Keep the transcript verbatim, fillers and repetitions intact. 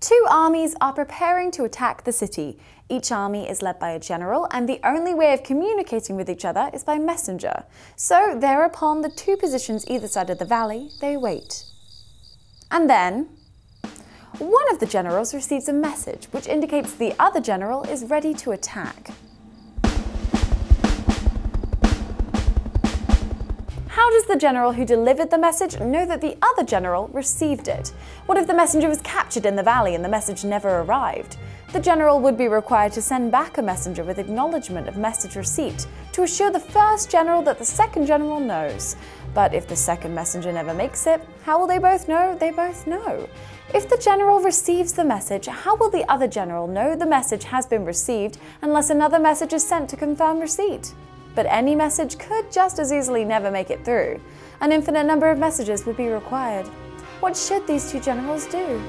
Two armies are preparing to attack the city. Each army is led by a general, and the only way of communicating with each other is by messenger. So thereupon, the two positions either side of the valley, they wait. And then, one of the generals receives a message which indicates the other general is ready to attack. How does the general who delivered the message know that the other general received it? What if the messenger was captured in the valley and the message never arrived? The general would be required to send back a messenger with acknowledgement of message receipt to assure the first general that the second general knows. But if the second messenger never makes it, how will they both know they both know? If the general receives the message, how will the other general know the message has been received unless another message is sent to confirm receipt? But any message could just as easily never make it through. An infinite number of messages would be required. What should these two generals do?